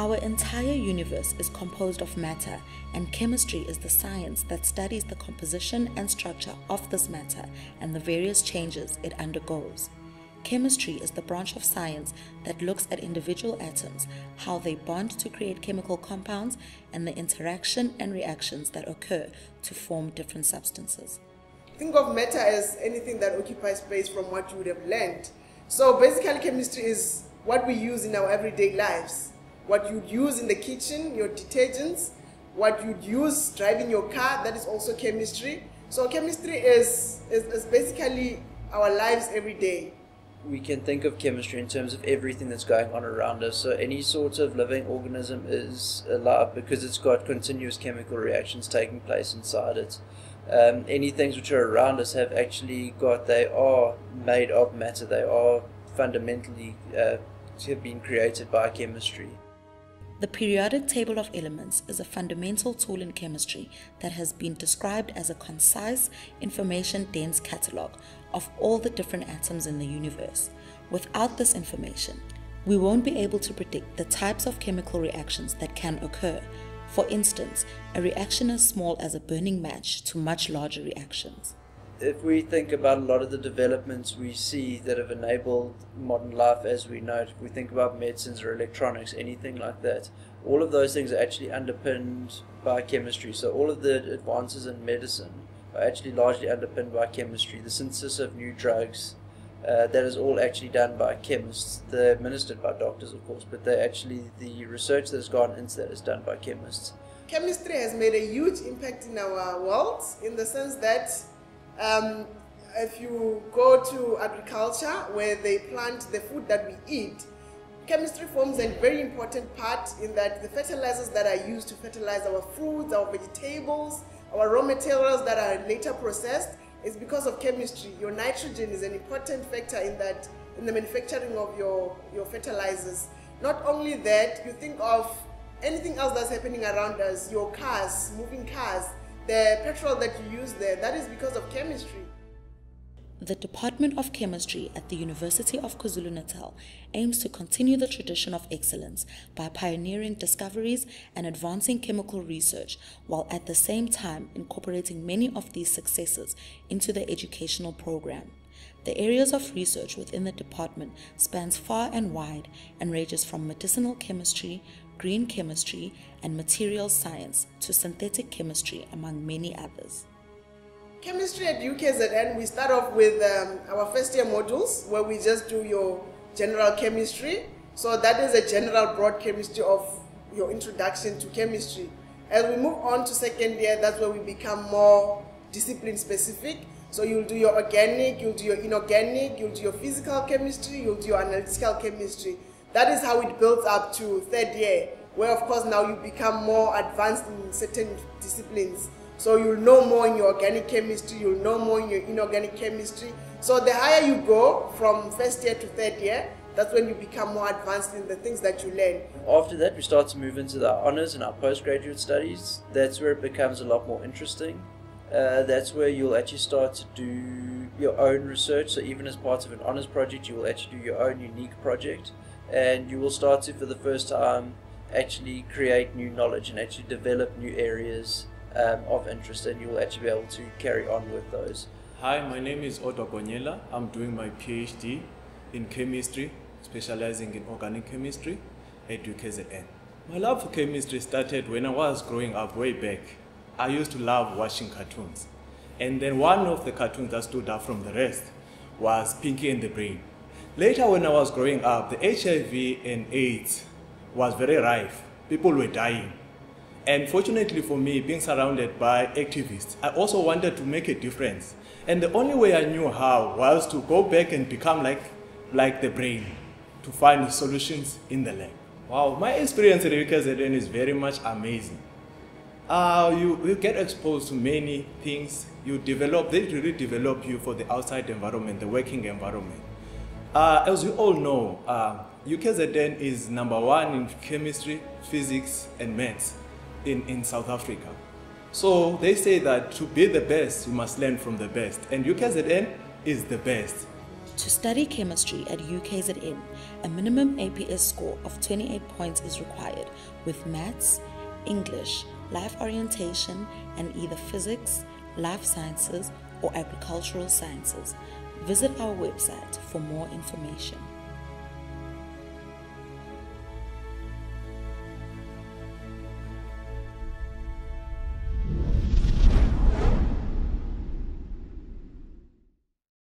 Our entire universe is composed of matter, and chemistry is the science that studies the composition and structure of this matter and the various changes it undergoes. Chemistry is the branch of science that looks at individual atoms, how they bond to create chemical compounds, and the interaction and reactions that occur to form different substances. Think of matter as anything that occupies space from what you would have learned. So basically, chemistry is what we use in our everyday lives. What you'd use in the kitchen, your detergents, what you'd use driving your car, that is also chemistry. So chemistry is basically our lives every day. We can think of chemistry in terms of everything that's going on around us. So any sort of living organism is alive because it's got continuous chemical reactions taking place inside it. Any things which are around us have actually got, they are made of matter. They are fundamentally have been created by chemistry. The periodic table of elements is a fundamental tool in chemistry that has been described as a concise, information-dense catalogue of all the different atoms in the universe. Without this information, we won't be able to predict the types of chemical reactions that can occur. For instance, a reaction as small as a burning match to much larger reactions. If we think about a lot of the developments we see that have enabled modern life as we know it, if we think about medicines or electronics, anything like that, all of those things are actually underpinned by chemistry. So all of the advances in medicine are actually largely underpinned by chemistry. The synthesis of new drugs, that is all actually done by chemists. They're administered by doctors, of course, but they're actually, the research that's gone into that is done by chemists. Chemistry has made a huge impact in our world, in the sense that if you go to agriculture, where they plant the food that we eat, chemistry forms a very important part, in that the fertilizers that are used to fertilize our fruits, our vegetables, our raw materials that are later processed, is because of chemistry. Your nitrogen is an important factor in that, in the manufacturing of your fertilizers. Not only that, you think of anything else that's happening around us, your cars, moving cars, the petrol that you use there, that is because of chemistry. The Department of Chemistry at the University of KwaZulu-Natal aims to continue the tradition of excellence by pioneering discoveries and advancing chemical research, while at the same time incorporating many of these successes into the educational program. The areas of research within the department spans far and wide and ranges from medicinal chemistry, green chemistry, and materials science to synthetic chemistry, among many others. Chemistry at UKZN, we start off with our first year modules, where we just do your general chemistry. So that is a general broad chemistry of your introduction to chemistry. As we move on to second year, that's where we become more discipline specific. So you'll do your organic, you'll do your inorganic, you'll do your physical chemistry, you'll do your analytical chemistry. That is how it builds up to third year, where of course now you become more advanced in certain disciplines. So you'll know more in your organic chemistry, you'll know more in your inorganic chemistry. So the higher you go from first year to third year, that's when you become more advanced in the things that you learn. After that, we start to move into the honours and our postgraduate studies. That's where it becomes a lot more interesting. That's where you'll actually start to do your own research. So even as part of an honours project, you will actually do your own unique project. And you will start to, for the first time, actually create new knowledge and actually develop new areas of interest, and you'll actually be able to carry on with those. Hi, my name is Otto Gonyela. I'm doing my PhD in chemistry, specializing in organic chemistry at UKZN. My love for chemistry started when I was growing up way back. I used to love watching cartoons. And then one of the cartoons that stood out from the rest was Pinky and the Brain. Later when I was growing up, the HIV and AIDS was very rife. People were dying. And fortunately for me, being surrounded by activists, I also wanted to make a difference. And the only way I knew how was to go back and become like the brain, to find solutions in the lab. Wow, my experience at UKZN is very much amazing. You get exposed to many things. You develop, they really develop you for the outside environment, the working environment. As you all know, UKZN is #1 in chemistry, physics, and maths. In South Africa. So they say that to be the best, you must learn from the best, and UKZN is the best. To study chemistry at UKZN, a minimum APS score of 28 points is required, with maths, English, life orientation, and either physics, life sciences, or agricultural sciences. Visit our website for more information.